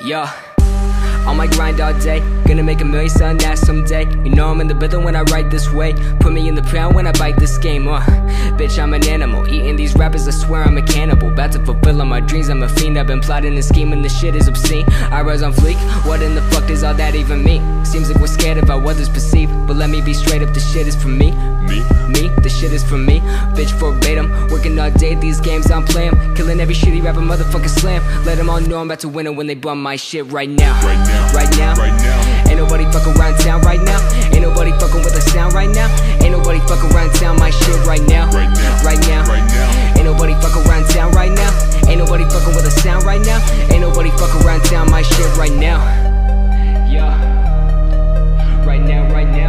Yo, on my grind all day, gonna make $1 million selling that someday. You know I'm in the rhythm when I write this way. Put me in the pound when I bite this game. Bitch, I'm an animal, eating these rappers, I swear I'm a cannibal. About to fulfill all my dreams, I'm a fiend. I've been plotting and scheming, this shit is obscene. I rise on fleek, what in the fuck does all that even mean? Seems like we're scared about what others perceive, but let me be straight up, this shit is for me. This shit is for me, bitch, verbatim. Working all day, these games I'm playing. Killing every shitty rapper, motherfucker slam. Let them all know I'm about to win it when they bum my shit right now. Right now, right now, right now. Ain't nobody fucking around town right now. Ain't nobody fucking with the sound right now. Ain't nobody fucking around town my shit right now. Right now, right now, right now. Ain't nobody fucking around town right now. Ain't nobody fucking with the sound right now. Ain't nobody fucking around town my shit right now. Yeah, right now, right now.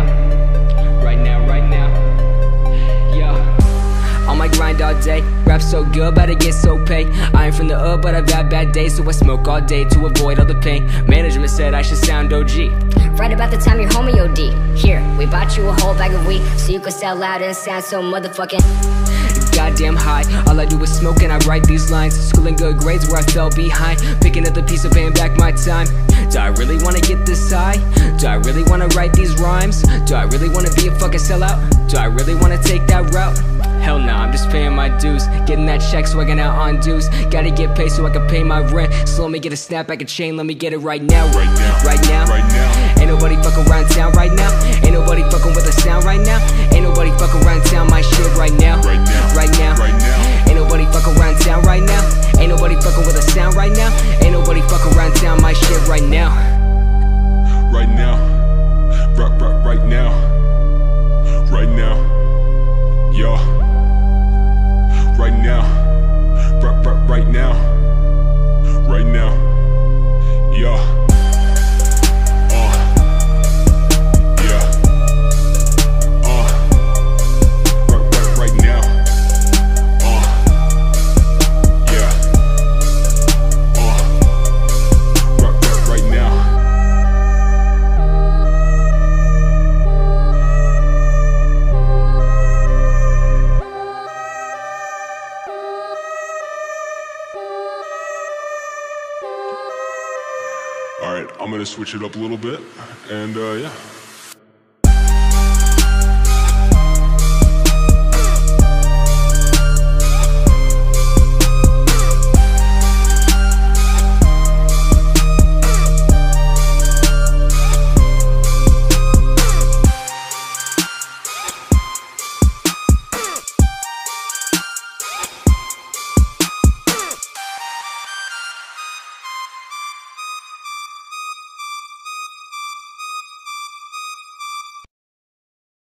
On my grind all day, rap so good, but I get so paid. I ain't from the hood, but I've had bad days, so I smoke all day to avoid all the pain. Management said I should sound OG. Right about the time your homie OD. Here, we bought you a whole bag of weed, so you could sell loud and sound so motherfucking goddamn high. All I do is smoke and I write these lines. Schooling good grades where I fell behind. Picking up the piece of paying back my time. Do I really wanna get this high? Do I really wanna write these rhymes? Do I really wanna be a fucking sellout? Do I really wanna take that route? Hell no, nah, I'm just paying my dues. Getting that check, swagging out on dues. Gotta get paid so I can pay my rent. So let me get a snapback, a chain, let me get it right now. Right now, right now, right now. Ain't nobody fucking around town right now. Ain't nobody fucking with the sound right now. Ain't nobody fucking around town my shit right now. Right now, right now, right now. Ain't nobody fucking around town right now. Ain't nobody fucking with the sound right now. Ain't nobody fucking around town my shit right now. Right now, right now. Right now, yo. Right now, right now, right now, yeah. Alright, I'm gonna switch it up a little bit, and yeah.